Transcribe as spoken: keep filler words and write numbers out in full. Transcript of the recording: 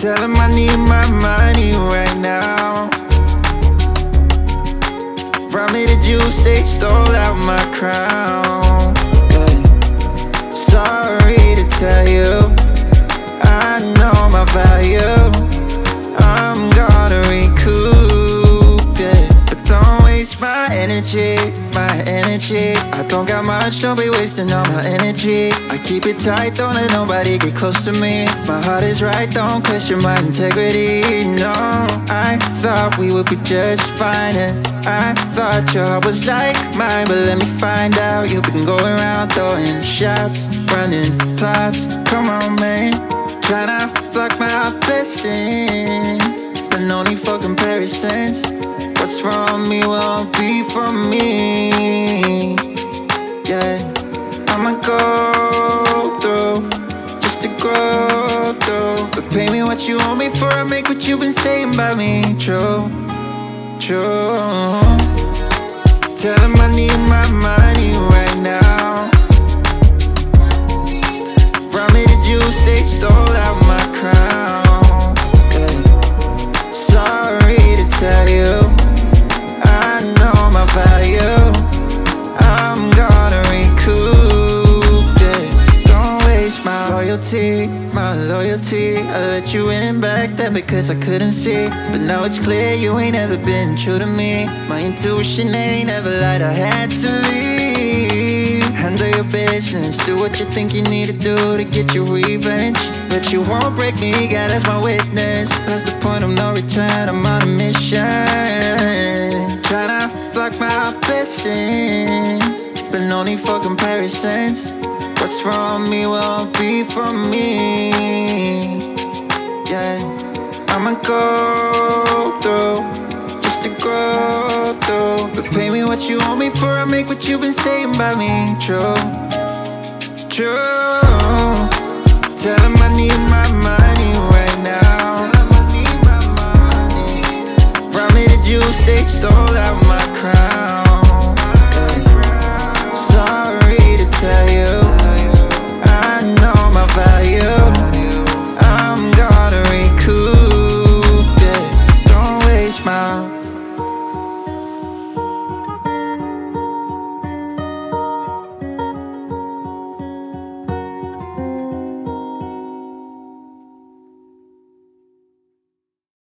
Tell him I need my money right now. Probably the juice, they stole out my crown. Yeah. Sorry to tell you, I know my value. I'm gonna recoup it, yeah. But don't waste my energy, my energy. I don't got much, don't be wasting all my energy. I keep it tight, don't let nobody get close to me. My heart is right, don't question my integrity. No, I thought we would be just fine, and I thought your heart was like mine. But let me find out, you've been going around throwing shots, running plots. Come on, man, tryna block my blessings, but no need for comparisons. What's from me won't be from me. Yeah, I'ma go through just to grow through. But pay me what you owe me before I make what you've been saying about me true, true. Tell them I need my money right now. Brought me the juice, they stole out my crown. Yeah. Sorry to tell you, I know my value. I'm gonna recoup it. Yeah. Don't waste my loyalty, my loyalty. I let you in back then because I couldn't see, but now it's clear you ain't ever been true to me. My intuition ain't ever lied, I had to leave. Handle your business, do what you think you need to do to get your revenge. But you won't break me, God as my witness. Past the point of no return, I'm on a mission. Tryna block my blessings, but no need for comparisons. What's from me won't be from me. Yeah, I'ma go through just to grow through. But pay me what you owe me before I make what you've been saying about me true, true. Tell him I need my money right now. Tell him I need my money. Brought me the juice, they stole out